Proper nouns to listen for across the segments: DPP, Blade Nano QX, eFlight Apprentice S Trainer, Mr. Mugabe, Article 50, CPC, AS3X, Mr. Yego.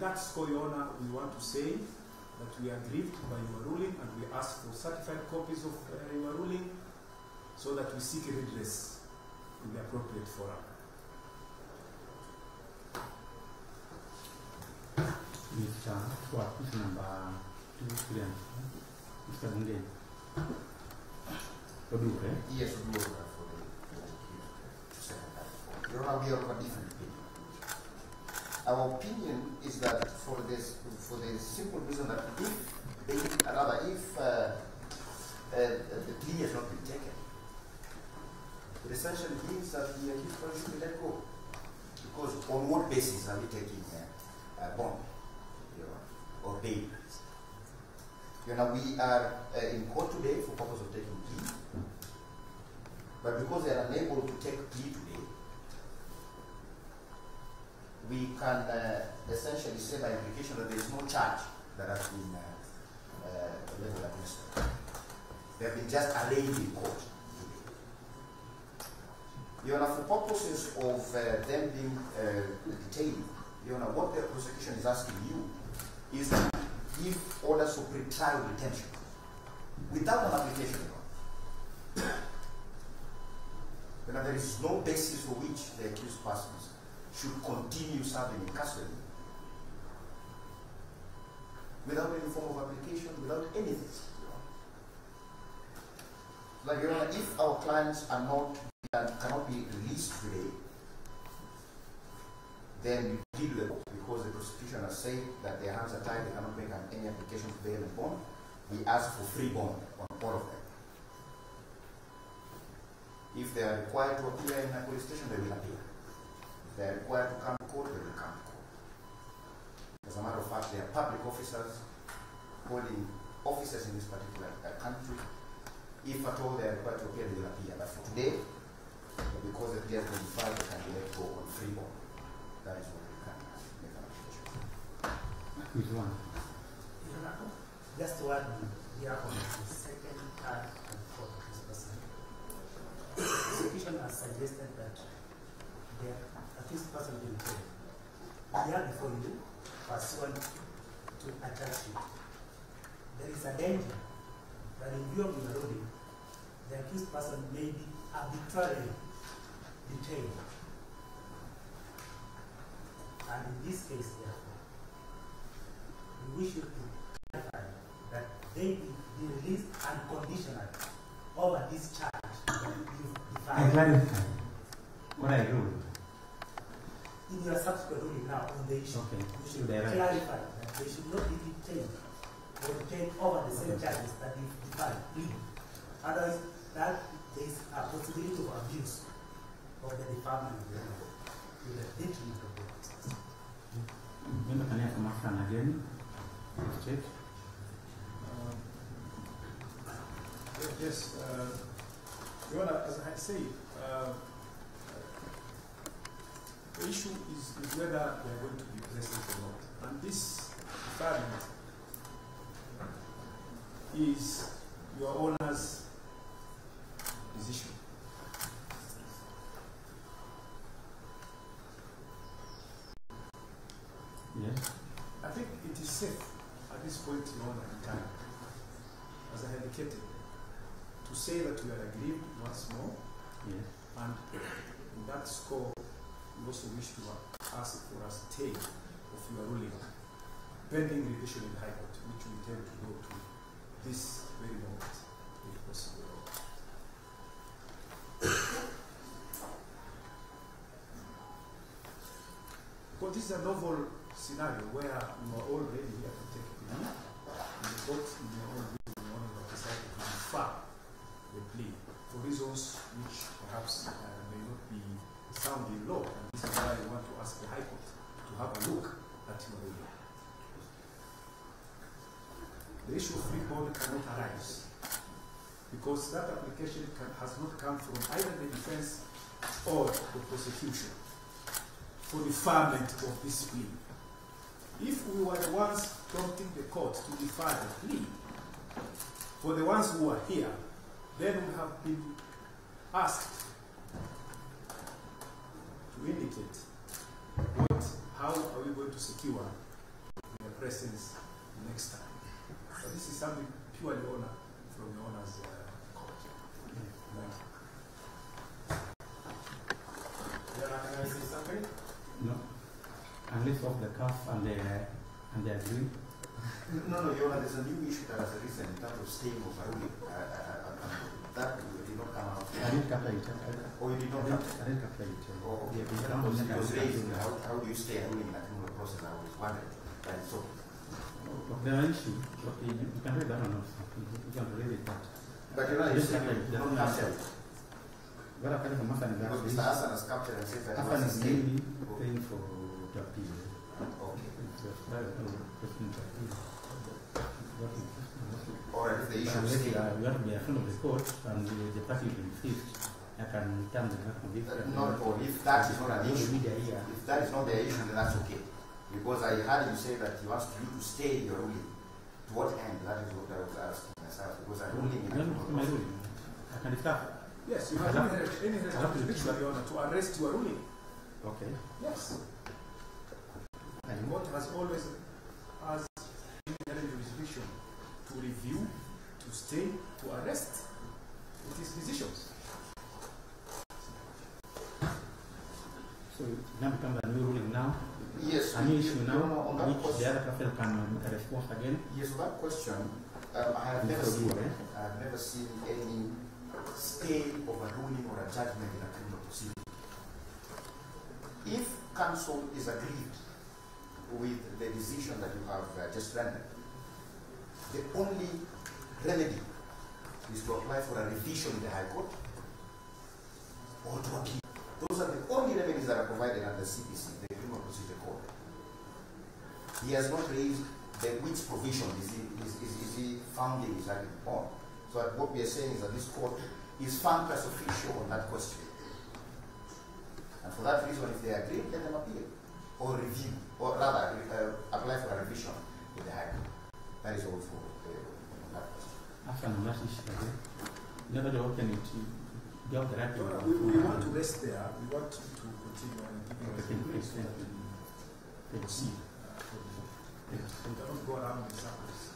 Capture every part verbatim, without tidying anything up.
that's all, Your Honor. We want to say that we are grieved by your ruling and we ask for certified copies of uh, your ruling so that we seek redress in the appropriate forum. Mister Swat, number two, three, and Mister Mugabe. Yes, we are for Your Honor, we are a different opinion. Our opinion is that for this, for the simple reason that if they, another, if uh, uh, the plea has not been taken, it essentially means that the accused person should be let go. Because on what basis are we taking a, a bond? Or bail. You know, we are uh, in court today for purpose of taking plea, but because they are unable to take plea today, we can uh, essentially say by implication that there is no charge that has been uh, uh, level administered. They have been just arraigned in court today. You know, for purposes of uh, them being uh, detained, you know, what the prosecution is asking you is that give orders for pre-trial detention without an application. Now, there is no basis for which the accused persons should continue serving in custody without any form of application, without anything. Like, Your Honor, if our clients are not and cannot be released today, then we deal with them because the prosecution has said that their hands are tied, they cannot make any application for bail and bond. We ask for free bond on all of them. If they are required to appear in a police station, they will appear. If they are required to come to court, they will come to court. As a matter of fact, they are public officers holding officers in this particular country. If at all they are required to appear, they will appear. But for today, because the plea has been filed, they can be let go on free bond. That is what we can make an application. Just one here on the second, third, and fourth of this person. The prosecution has suggested that the accused person will be held. They are before you, pursuant to a charge sheet. There is a danger that in view of the ruling, the accused person may be arbitrarily detained. And in this case, therefore, we wish you to clarify that they be released unconditionally over this charge that you define. I clarify what I do. In your subsequent ruling now on the issue, okay. You should clarify right. That they should not be detained or detained over the same okay. Charges that you define. Mm-hmm. Otherwise, that is a possibility of abuse of the department of the law to the detriment of the law. Remember, can I have my son again? Let's check. Uh, yes, uh, Your Honor, as I say, uh, the issue is, is whether they are going to be present or not. And this department is Your Honor's decision. Yes. I think it is safe at this point in time, as I indicated, to say that we are aggrieved once more. Yes. And in that score, we also wish to ask for a stay of your ruling, pending revision in High Court, which we intend to go to this very moment, if possible. Because this is a novel scenario where you are already here to take a plea, and the court in your own reason, you have decided to defer the plea for reasons which perhaps uh, may not be sound in law, and this is why I want to ask the High Court to have a look at your ruling. The issue of free bond cannot arise because that application can, has not come from either the defense or the prosecution for deferment of this plea. If we were the ones prompting the court to defer the plea, for the ones who are here, then we have been asked to indicate what, how are we going to secure presence next time. So this is something purely honor from the honor's uh, court. Thank you. Can I say something? No. Unless of the cuff and the and the agreement. No, no, Your Honor, there's a new issue that has arisen in terms of staying of Aruli. That did not come out. I didn't capture it. Oh, you did not capture it? I didn't capture it. Oh, okay. It was raised. How do you stay Aruli in that criminal process? I was wondering. That is so. There are issues. You can read that one also. You can read it. But Your Honor, you don't capture it. But I've got it from Hassan. Because Mister Hassan has captured and said that he was staying. Paying for the appeal. Okay. Or if the issue is you have to be a friend of the court and the party will be fixed, I can return the document. Not all. If that is not an issue, if that is not the issue, then that's okay. Because I heard you say that you asked you to stay in your ruling. To what end? That is what I was asking myself. Because I only need my ruling. I can recover. Yes, you have any jurisdiction, Your Honor, to arrest your ruling. Okay. Yes. The court has always has jurisdiction to review, to stay, to arrest with its decisions. So it now becomes a new ruling now? Yes. An issue now, no, on that which the other couple can make a response again? Yes, on that question, um, I, have never seen, eh? I have never seen any stay of a ruling or a judgment in a criminal proceeding. If counsel is aggrieved with the decision that you have uh, just rendered, the only remedy is to apply for a revision in the High Court or to appeal. Those are the only remedies that are provided under C P C, the Criminal Procedure Code. He has not raised the which provision is he, is, is, is he founding his argument upon. So what we are saying is that this court is found as official on that question. And for that reason, if they agree, let them appeal or review, or rather uh, apply for a revision in the High Court. That is all for uh, that question. After the last issue, never to open it, you have the right to open it. We want to rest there. We want to continue and give us the right to see. We cannot go around in circles.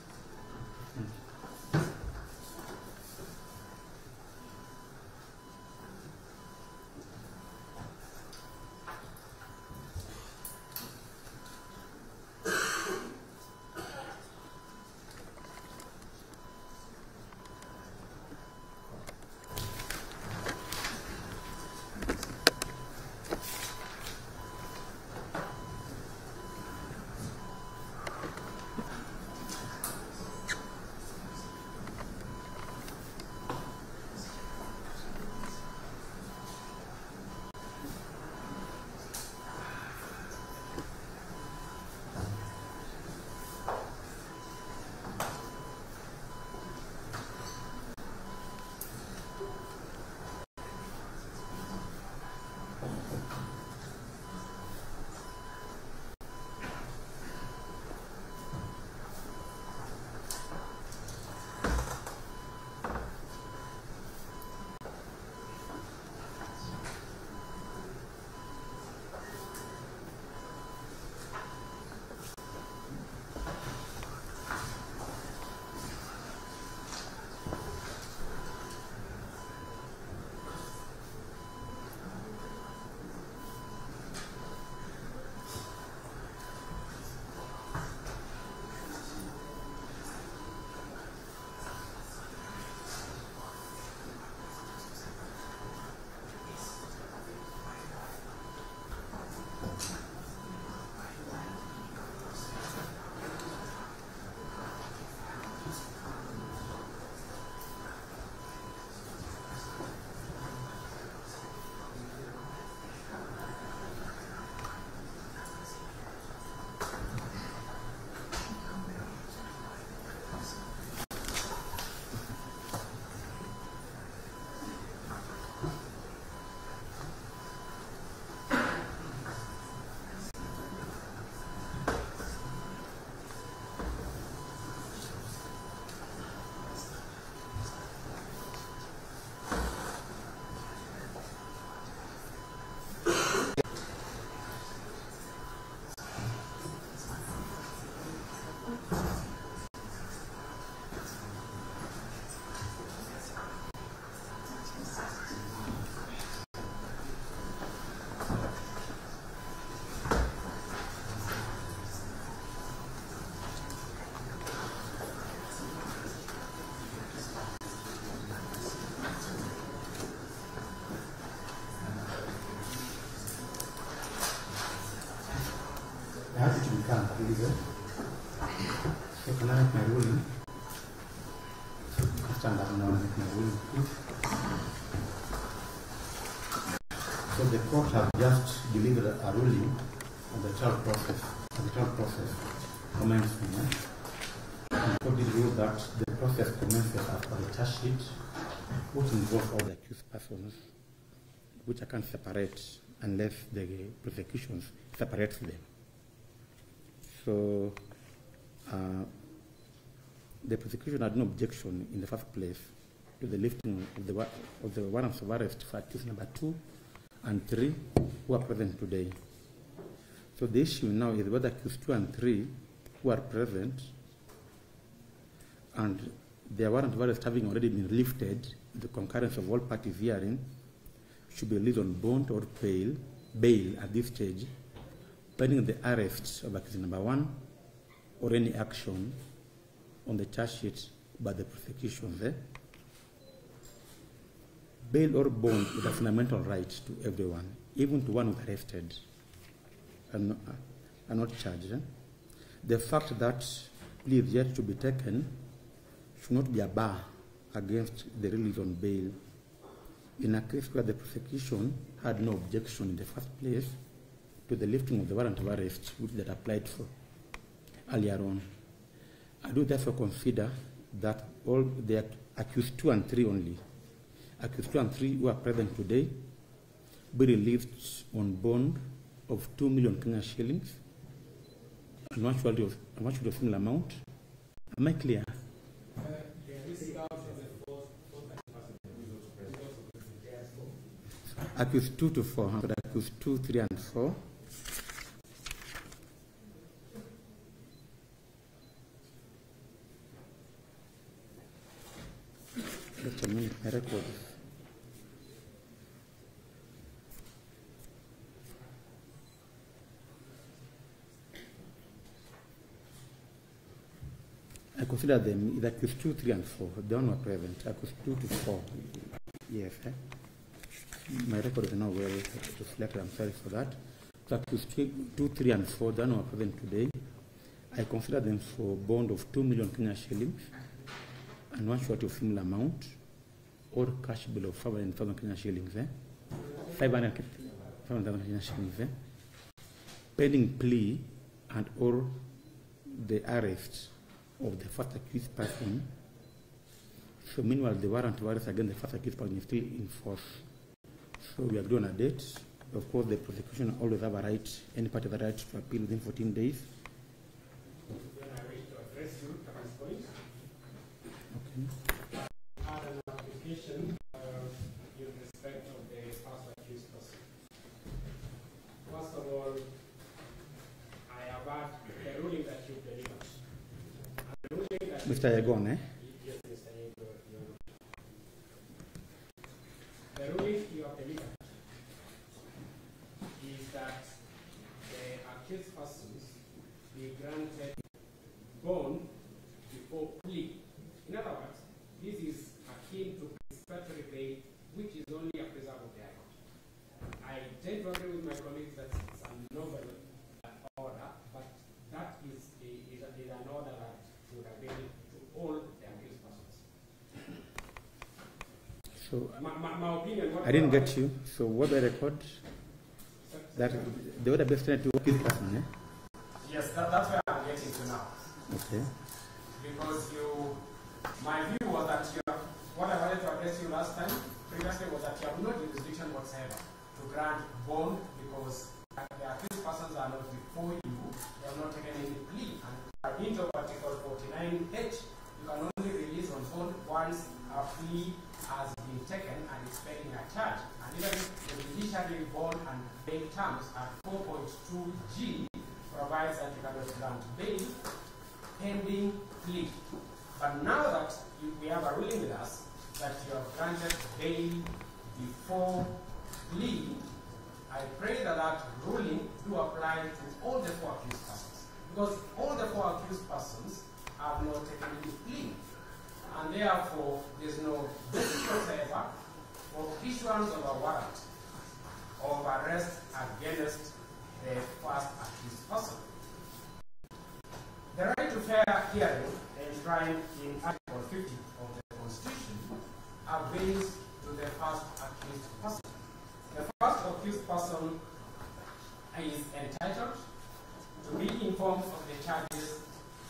So the court have just delivered a ruling on the trial process, on the trial process commencement. The court did rule that the process commences after the charge sheet, which involves all the accused persons, which I can't separate unless the prosecution separates them. So uh, the prosecution had no objection in the first place to the lifting of the, of the warrants of arrest for accused number two and three who are present today. So the issue now is whether accused two and three who are present and their warrant of arrest having already been lifted, the concurrence of all parties hearing, should be released on bond or bail, bail at this stage, pending the arrest of accused number one or any action on the charge sheet by the prosecution there. Bail or bond is a fundamental right to everyone, even to one who is arrested and, uh, and not charged. Eh? The fact that pleas yet to be taken should not be a bar against the release on bail. In a case where the prosecution had no objection in the first place to the lifting of the warrant of arrest which that applied for earlier on. I do therefore consider that all the accused two and three only, accused two and three who are present today, be released on bond of two million Kenyan shillings, and one should of a similar amount. Am I clear? Accused two to four, but accused two, three, and four. Just a minute, my record. I consider them is accused two, three, and four. They are not present. Accused two to four. Yes. Eh? My record is not well reflected, I'm sorry for that. So accused two, three, and four that are present today, I consider them for bond of two million Kenyan shillings and one short of similar amount, or cash bill of five hundred thousand Kenyan shillings, eh? Five hundred thousand Kenyan shillings, eh? Pending plea and or the arrest of the first accused person. So meanwhile, the warrant to arrest against the first accused person is still in force. So we agree on a date. Of course, the prosecution always have a right, any party has a right to appeal within fourteen days. Then I wish to address you at this point. Okay. I had an application uh, in respect of the first accused person. First of all, I have had the ruling that you delivered. The ruling that Mister Yego, eh? So, my, my, my opinion, I didn't get you. So, what the record? That they were the best friend to work with person, eh? Yes, that, that's where I'm getting to now. Okay. Because you, my view was that you, what I wanted to address you last time, previously, was that you have no jurisdiction whatsoever to grant bond because the accused persons are not before you, they have not taken any plea. And according to Article forty-nine H, you can only release on bond once a plea has been taken and is pending a charge. And even the judiciary bond and bail terms at four point two G provides that you cannot grant bail pending plea. But now that you, we have a ruling with us that you have granted bail before plea, I pray that that ruling do apply to all the four accused persons. Because all the four accused persons have not taken any plea. And therefore, there's no basis whatsoever for issuance of a warrant of arrest against the first accused person. The right to fair hearing enshrined in Article fifty of the Constitution are based to the first accused person. The first accused person is entitled to be informed of the charges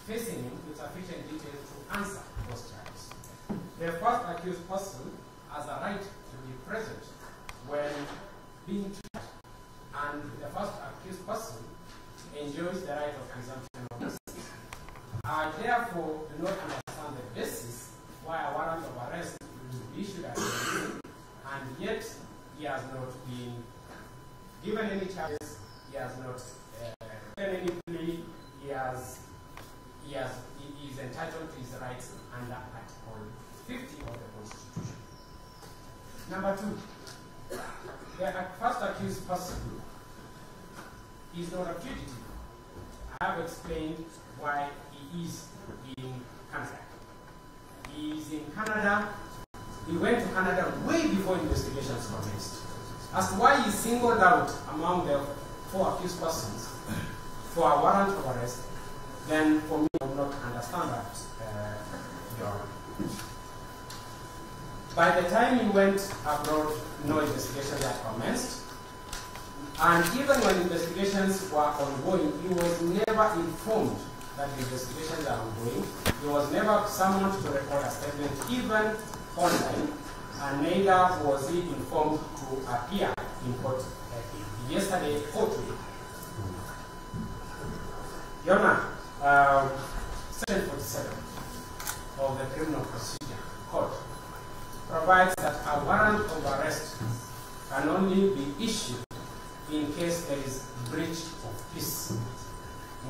facing him with sufficient detail to answer those charges. The first accused person has a right to be present when being tried, and the first accused person enjoys the right of presumption of innocence. I therefore do not understand the basis why a warrant of arrest will be issued at him, and yet he has not been given any charges, he has not given uh, any plea, he has, he has he is entitled to his rights under Article fifty of the Constitution. Number two, the first accused person is not a fugitive. I have explained why he is in Canada. He is in Canada. He went to Canada way before investigations commenced. As to why he singled out among the four accused persons for a warrant of arrest, then for me, I would not understand that. Uh, your By the time he went abroad, no investigations had commenced. And even when investigations were ongoing, he was never informed that the investigations are ongoing. He was never summoned to record a statement, even online, and neither was he informed to appear in court uh, yesterday or today. Your Honor, uh, section forty-seven of the Criminal Procedure Code provides that a warrant of arrest can only be issued in case there is breach of peace.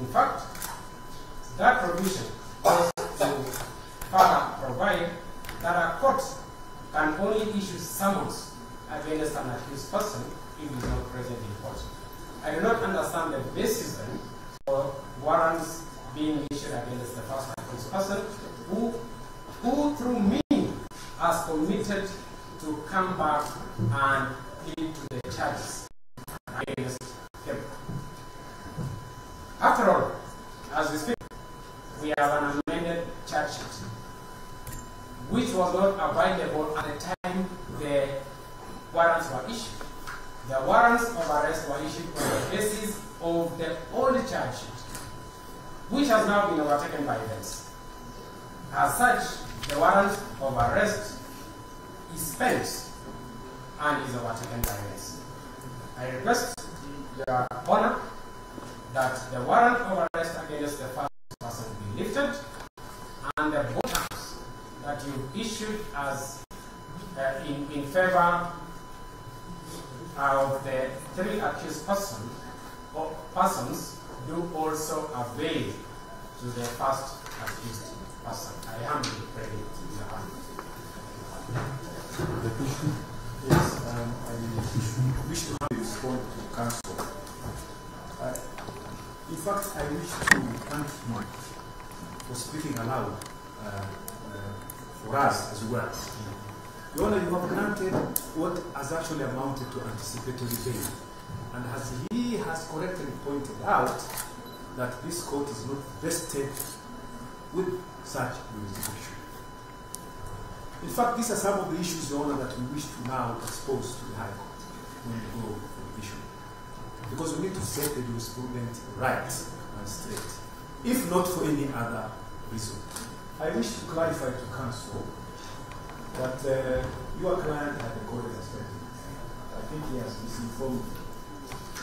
In fact, that provision was to further provide that a court can only issue summons against an accused person if he is not present in court. I do not understand the basis then for warrants being issued against the first accused person who, who through me has committed to come back and plead to the charges against him. After all, as we speak, we have an amended charge sheet, which was not available at the time the warrants were issued. The warrants of arrest were issued on the basis of the old charge sheet, which has now been overtaken by events. As such, the warrant of arrest is spent and is overtaken by events. I request Your Honor that the warrant of arrest against the first person be lifted and the voters that you issued as uh, in, in favor of the three accused person, or persons do also avail to the first accused person. I am ready to Your Honor. The question is, um, I wish to respond to counsel. Uh, in fact, I wish to thank him for speaking aloud uh, uh, for us as well. Your Honor, you have granted what has actually amounted to anticipatory bail. And as he has correctly pointed out, that this court is not vested with such jurisdiction. In fact, these are some of the issues, Your Honor, that we wish to now expose to the High Court when we go for the issue. Because we need to set the jurisprudence right and straight, if not for any other reason. I wish to clarify to counsel that uh, your client had a code aspect. I think he has misinformed you.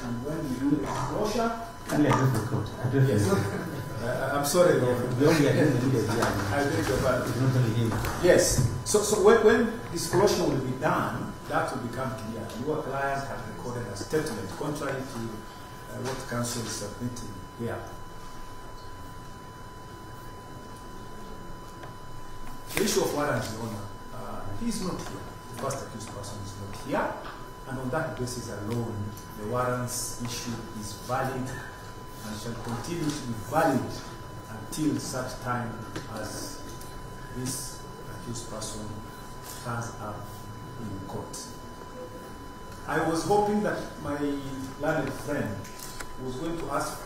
And when we do the disclosure, only address the court. Yes. uh, I'm sorry, Lord. We only address the media. I beg your pardon. Not only him. Yes. So, so when, when disclosure will be done, that will become clear. Your client has recorded a statement contrary to uh, what counsel is submitting here. The issue of warrant, Your Honor, uh, he is not here. The first accused person is not here. And on that basis alone, the warrants issue is valid and shall continue to be valid until such time as this accused person stands up in court. I was hoping that my learned friend was going to ask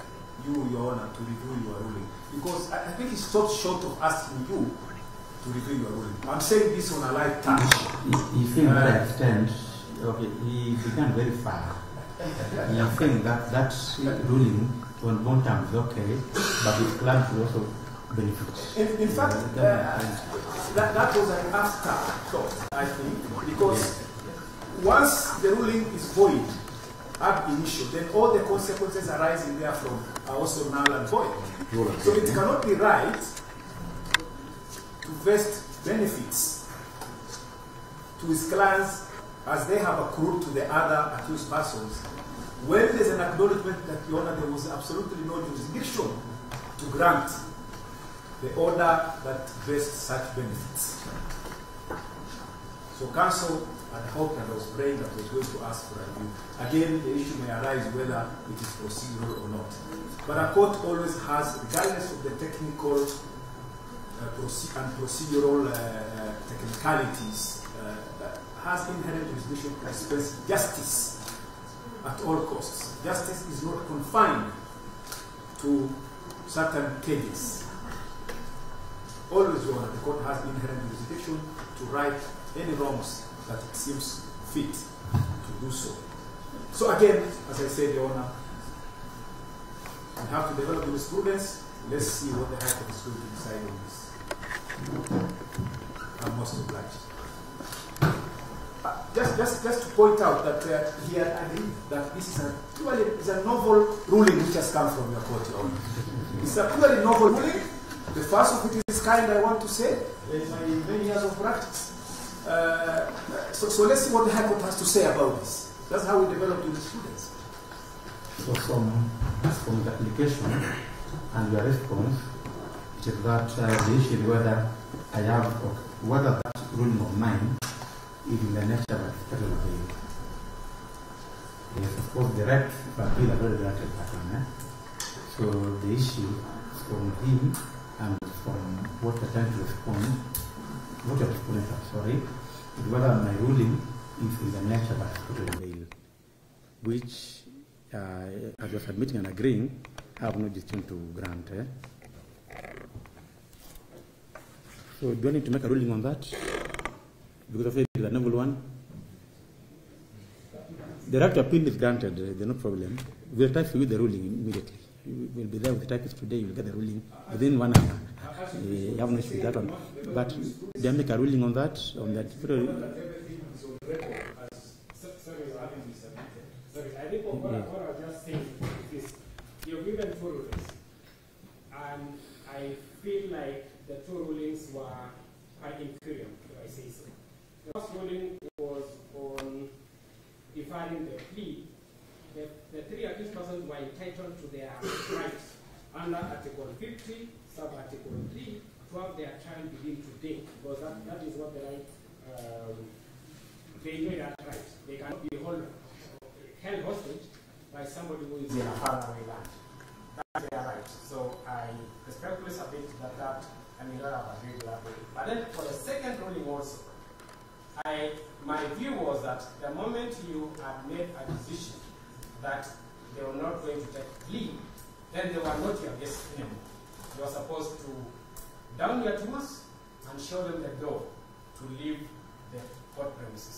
you, Your Honor, to review your ruling. Because I, I think it stops short of asking you to review your ruling. I'm saying this on a live touch. You think uh, that extent, okay, he began very far. You think that that ruling on one time is okay, but his client will also benefit. In, in fact, uh, that, that was an afterthought, I think, because yes. once the ruling is void, ab initio, then all the consequences arising therefrom are also null and void. Right. So it cannot be right to vest benefits to his clients as they have accrued to the other accused persons when there's an acknowledgement that, Your Honor, there was absolutely no jurisdiction to grant the order that vests such benefits. So counsel had hoped and I was praying that was going to ask for a view. Again, the issue may arise whether it is procedural or not. But a court always has, regardless of the technical uh, proce and procedural uh, technicalities, uh, has inherent jurisdiction to express justice at all costs. Justice is not confined to certain cases. Always, Your Honor, the court has inherent jurisdiction to right any wrongs that it seems fit to do so. So again, as I said, Your Honor, we have to develop jurisprudence. Let's see what the High Court is going to decide on this. I'm most obliged. Uh, just, just, just to point out that uh, here I agree that this is a purely is a novel ruling which has come from your court, Your Honor. It's a purely novel ruling. The first of it is kind, I want to say, in my many years of practice. Uh, so, so let's see what the High Court has to say about this. That's how we develop the students. So from, from the application and your response, it is that uh, the issue whether I have, or whether that ruling of mine is in the nature of external appeal. Yes, of course, the right to appeal are very related pattern. Eh? So the issue is from him and from what I tend to respond. What I responded, sorry, is whether my ruling is in the nature of external appeal, which Uh, as you're submitting and agreeing, I have no decision to grant. Eh? So do I need to make a ruling on that? Because I said it's a novel one. The right to appeal is granted, there's no problem. We'll type you the ruling immediately. We'll be there with the typist today, you'll get the ruling within one hour. Uh, you have no issue with that one. But do I make a ruling on that? On that? I think what, yeah. I, what I was just saying is you're given two rulings, and I feel like the two rulings were an incurium, if I say so. The first ruling was on deferring the plea. The, the three accused persons were entitled to their rights under Article fifty, sub-Article three, to have their trial begin today, because that, that is what the right, um, they know that right. They cannot be held held hostage by somebody who is in a faraway land. That's their right. So I respectfully submit that that I mean, I agree with that ruling. But then for the second ruling also, I my view was that the moment you had made a decision that they were not going to take plea, then they were not your guests anymore. You are supposed to down your tools and show them the door to leave the court premises,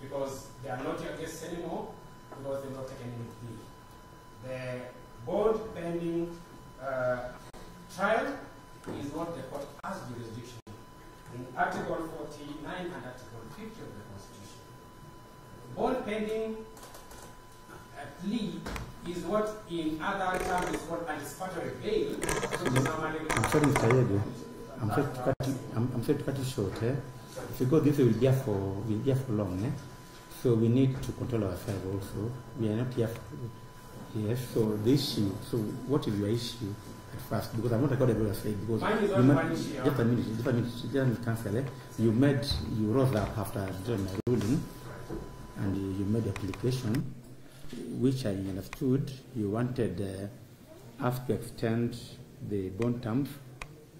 because they are not your guests anymore, because they've not taken any plea. The board pending uh, trial is what the court has jurisdiction in Article forty-nine and Article fifty of the Constitution. Board pending a plea is what in other terms is what anticipatory bail. I'm sorry, Mister Yego. I'm sorry to cut you, I'm, I'm sorry to cut you short. Eh? If you go this way, we'll be here for, we'll be here for long. Eh? So we need to control ourselves also. We are not here. Yes, so the issue, so what is your issue at first? Because I want to go to what I said. Because mine is not one issue. Just a minute, just a minute, just a minute, counsel, eh? You made, you rose up after doing my ruling, and you, you made application, which I understood you wanted uh, us to extend the bond terms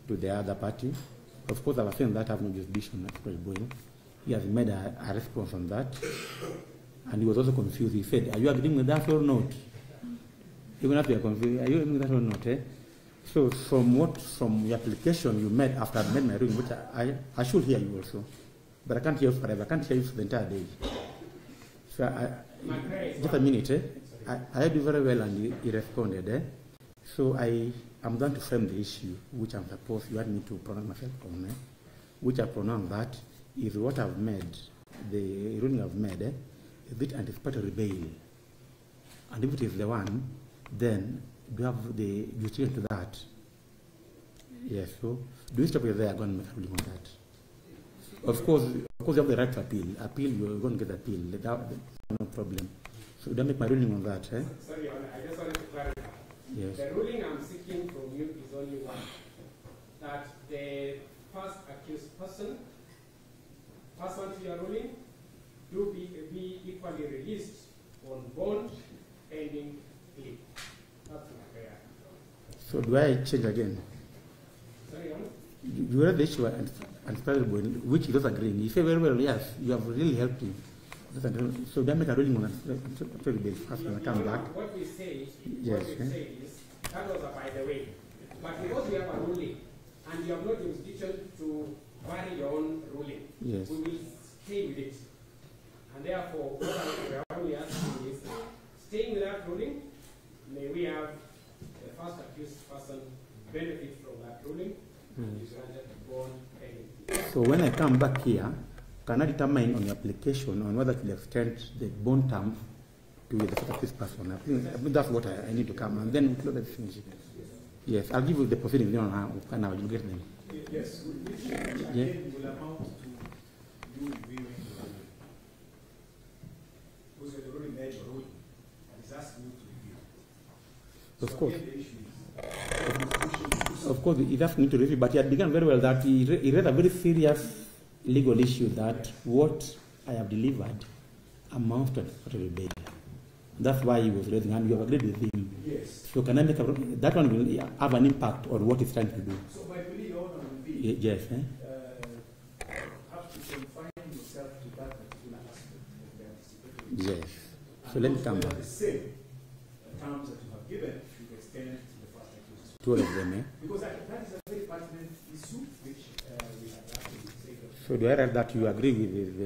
to the other party. Of course, I was saying that I have no jurisdiction as far as going. He has made a, a response on that, and he was also confused. He said, "Are you agreeing with that or not?" even if you are confused, are you doing that or not? Eh? So from what, from the application you made after I made my ruling, which I, I should hear you also, but I can't hear you forever. I can't hear you for the entire day. So I, just a minute. Eh? I, I do very well and you, you responded. Eh? So I am going to frame the issue, which I'm supposed you want me to pronounce myself on, eh? Which I pronounce that is what I've made, the ruling I've made, eh? Is it anticipatory bail? And if it is the one, then do you have the jurisdiction to that? Yes, so do you stop it there? I'm going to make a ruling on that. Of course, of course you have the right to appeal. Appeal, you're going to get appeal. That, no problem. So don't make my ruling on that. Eh? Sorry, I just wanted to clarify. Yes. The ruling I'm seeking from you is only one, that the first accused person, person to your ruling, do be, be equally released on bond pending plea. That's my prayer. So do I change again? Sorry, Honor? You, you read the issue and, and started which is not agreeing. You say very well, yes, you have really helped me. So they make a ruling on that very base first when I come back. What we say, yes, what we say is, that was a by the way. But because we have a ruling and you have no jurisdiction to vary your own ruling, yes, we will stay with it. And therefore, what we are asking is, staying with that ruling, may we have the first accused person benefit from that ruling, mm, and is granted bond penalty. So when I come back here, can I determine on the application on whether to extend the bond term to the first accused person? I think, I think that's what I, I need to come, and then we'll close the finish. Yes, I'll give you the proceedings on how now you get them. Yes, which again will amount to you viewing the ruling. Because you're already made your ruling, and it's asking you to review. Of course. Of course, it's asking you to review, but you had begun very well that he read a very serious legal issue that what I have delivered amounts to a rebellion. That's why he was raising hand. You have agreed with him. Yes. So can I make a, that one will have an impact on what he's trying to do. So my plea order will be, y yes, eh? uh, have to confine yourself to that particular aspect of the anticipatory. Yes. So and let me come back. The same terms that you have given should extend to the first accused. Two of them, eh? Because that is a very pertinent issue which uh, we have actually. So do I read that you agree with the,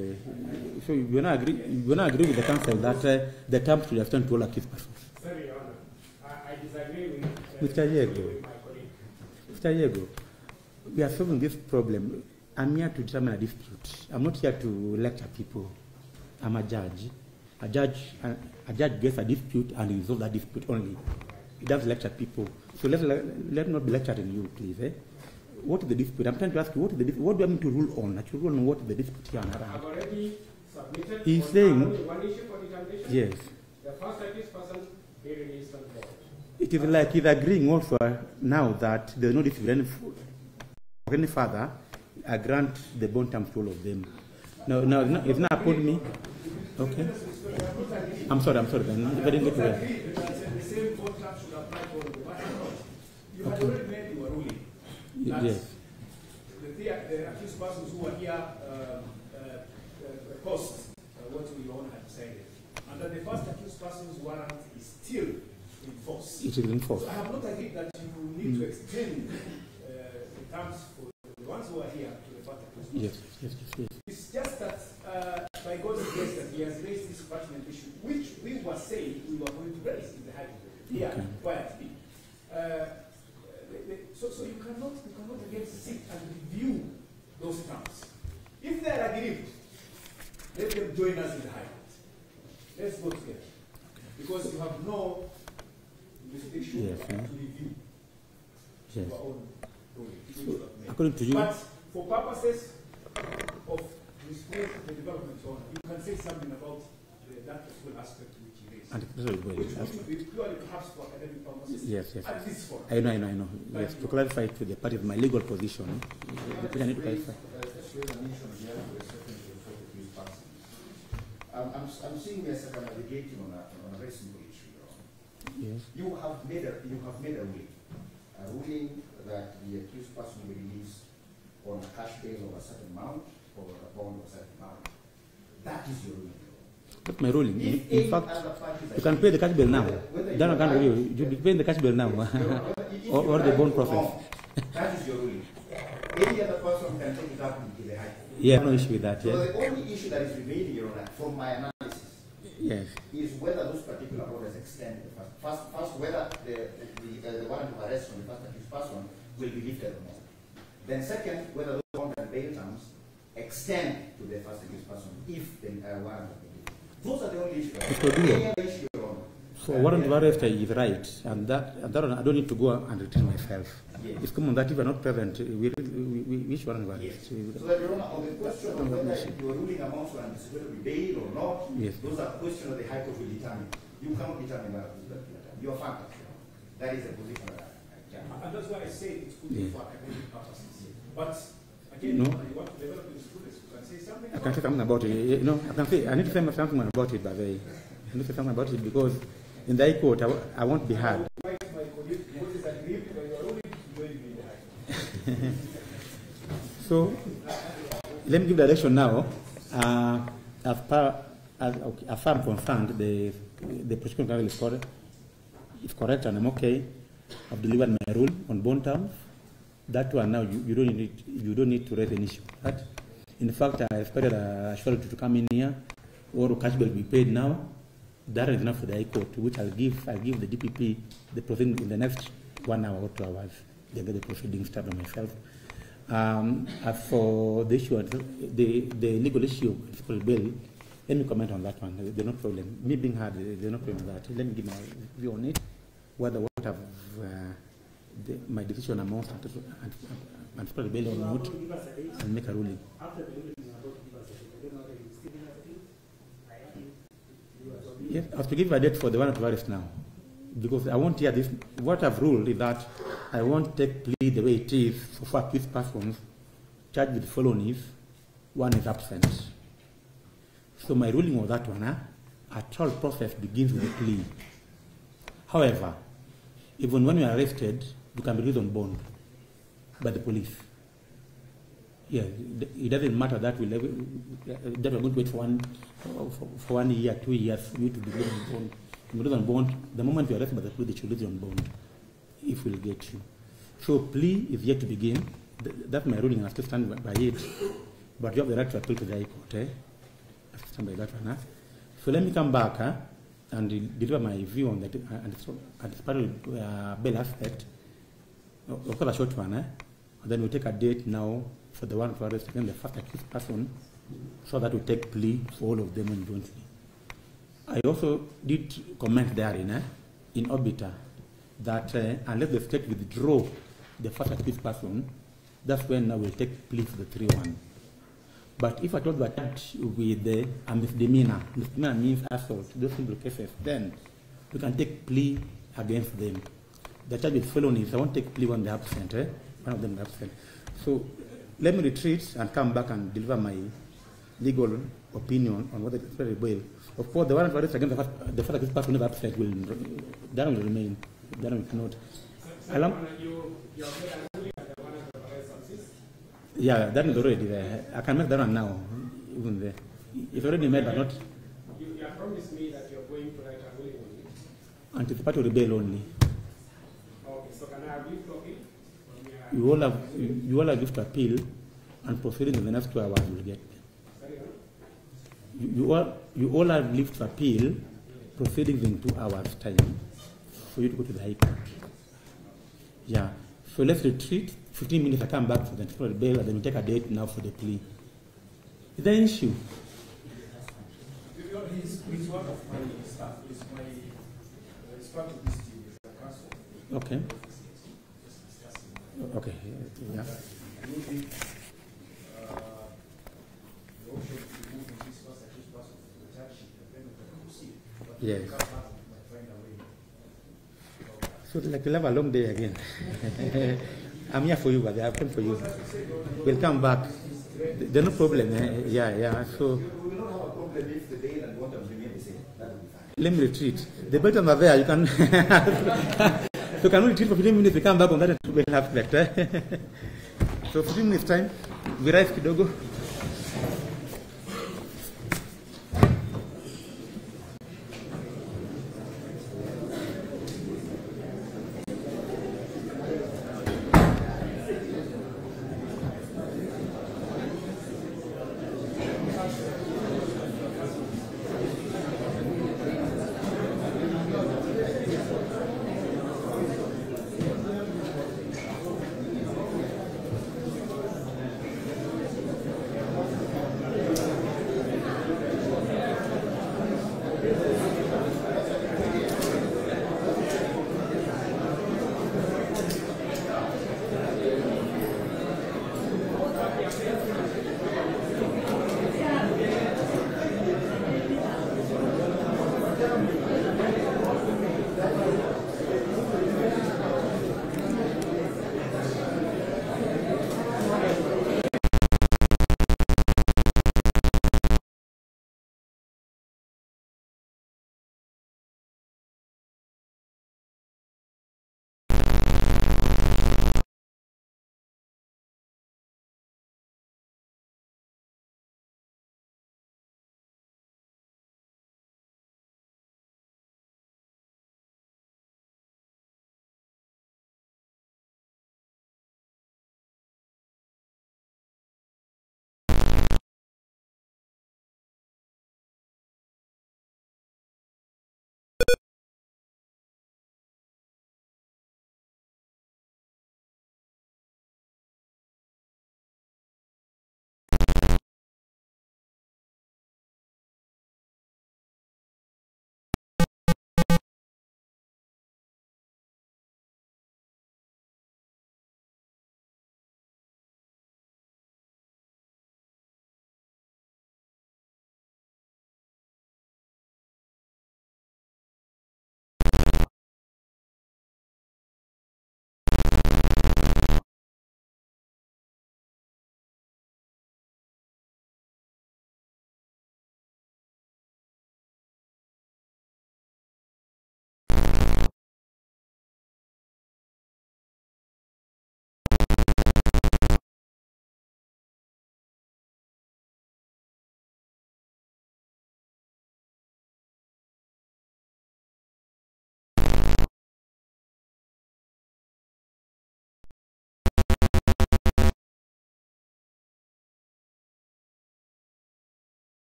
the so you not agree you not agree with the concept that uh, the term should extend to all accused persons? Sorry, Your Honor, I, I disagree with, uh, Mister Yego. Mister Yego, we are solving this problem. I'm here to determine a dispute. I'm not here to lecture people. I'm a judge. A judge a, a judge gets a dispute and resolves that dispute only. He doesn't lecture people. So let let not be lecturing you, please. Eh? What is the dispute? I'm trying to ask you, what is the what do I mean to rule on? I should rule on what is the dispute here and around. I've already submitted He's saying, one issue for determination. Yes. The first accused person be released on board. It is uh, like he's agreeing also now that there's no dispute any, any further. I grant the bond terms to all of them. No, no, no it's not upon me. Okay. I'm sorry, I'm sorry. Then. If I didn't get well. The same bond terms should apply for all. You had already made your ruling. That yes. The, the accused persons who are here uh, uh, uh, post uh, what we all have decided. And that the first accused person's warrant is still in force. It is in force. So I have not agreed that you need mm. to extend uh, the terms for the ones who are here to the first accused person. Yes, yes, yes. It's just that uh, by God's grace that he has raised this pertinent issue, which we were saying we were going to raise in the High Court here okay. quietly. Uh, So, so you cannot, you cannot again sit and review those terms. If they are agreed, let them join us in the High Court. Let's go together. Because you have no jurisdiction yes, to review yes. your own ruling. According to you. But for purposes of respect the development zone, you can say something about the, that whole aspect. And yes, yes. At this point. I know, I know, I know. Yes, to clarify to the party of my legal position. I need to clarify. I'm, I'm, I'm seeing as I'm navigating on a, on a very simple issue. Yes. You have made a, you have made a ruling, a ruling that the accused person will release on a cash bail of a certain amount or a bond of a certain amount. That is your ruling. That's my ruling. In, in fact, you can pay the cash bill now. Then I you. You be paying the cash bill now, or, or the bond profit. That is your ruling. Any other person can take it up with the high court. Yeah, no issue with that. So yeah. The only issue that is remaining, Your Honor, from my analysis, yes, is whether those particular orders extend the first. First, first whether the the, the, uh, the warrant of arrest on the first accused person will be lifted or not. Then second, whether those bond and bail terms extend to the first accused person if the uh, warrant has been lifted. Those are the only issues. So warrant of arrest is right, and that, and that I don't need to go and retain myself. Yes. It's common that if you are not present, we, we, we, which warrant of arrest? Yes. So that, Your Honor, on the question of whether your ruling amounts to anticipatory bail or not, yes, those are questions that the High Court will determine. You cannot determine that. You are fact. That is a position that I can. And that's why I say it's good, yeah, for academic purposes. But again, no, you want to develop this students, you can say something. I can say something about it. No, I can say I need to say something about it, but I need to say something about it because in the High Court, I, I won't be hard. So, let me give direction now. Uh, as far as, okay, as far I'm concerned, the, the prosecution counsel is correct, is correct, and I'm okay. I've delivered my rule on bond terms. That one now, you, you, don't need, you don't need to raise an issue. Right? In fact, I expected a surety to come in here, or a cash bill to be paid now. That is enough for the High Court, which I'll give I'll give the D P P the proceedings in the next one hour or two hours. They get the proceedings started myself. Um, as for the issue, the, the legal issue, for bail, let me comment on that one. There's no problem. Me being hard, there's no problem with that. Let me give my view on it. Whether what have uh, the, my decision amounts to and, and for the bail or not, and make a ruling. Yes, I have to give a date for the one of arrest now, because I won't hear this. What I've ruled is that I won't take plea the way it is for four accused persons charged with felonies. One is absent. So my ruling on that one, huh, a trial process begins with a plea. However, even when you are arrested, you can be released on bond by the police. Yeah, it doesn't matter that we'll ever, that we're going to wait for one for, for one year, two years for you to be released on bond. If you're on bond, the moment you're arrested by the police, they should release you on bond if we'll get you. So plea is yet to begin. That's my ruling. I still stand by it. But you have the right to appeal to the High Court. Eh? I still stand by that one. Huh? So let me come back huh, and deliver my view on that and the uh, bail aspect. Of course, a short one. Huh? And then we'll take a date now for the one for arrest again, the first accused person, so that we take plea for all of them and jointly. I also did comment therein eh, in Orbiter that uh, unless the state withdraw the first accused person, that's when I will take plea for the three one. But if I told the charge with uh, a misdemeanor, misdemeanor means assault, those simple cases, then we can take plea against them. The charge with felonies, I won't take plea when they're absent, eh? One of them is absent. So let me retreat and come back and deliver my legal opinion on whether it's very well. Of course, the warrant for arrest against the first, the first accused person never upset will, that will remain, that will not. So, Alam you, you the warrant for arrest subsists? Yeah, that is already there. I can make that one now, even there. It's already made, but not. You, you have promised me that you are going to write a ruling only. Anticipatory bail only. Okay, so can I have you talking? You all have you, you all have used to appeal and proceeding in the next two hours you will get. You, you all you all have lived to appeal, proceedings in two hours time for you to go to the High Court. Yeah. So let's retreat. Fifteen minutes I come back for the bail and then we take a date now for the plea. Is there an issue? He's he's one of my staff, he's my he's part of this team, he's a counsel. Okay. Okay. Yeah. Yes. So like we'll have a long day again. I'm here for you, but I have come for you. We'll come back. There's no problem. Eh? Yeah, yeah. So we will not have a problem if the day and water remain the same. That will be fine. Let me retreat. The buttons are there. You can. So can we retreat for fifteen minutes, we come back on that and we'll have that. So fifteen minutes time, we rise kidogo.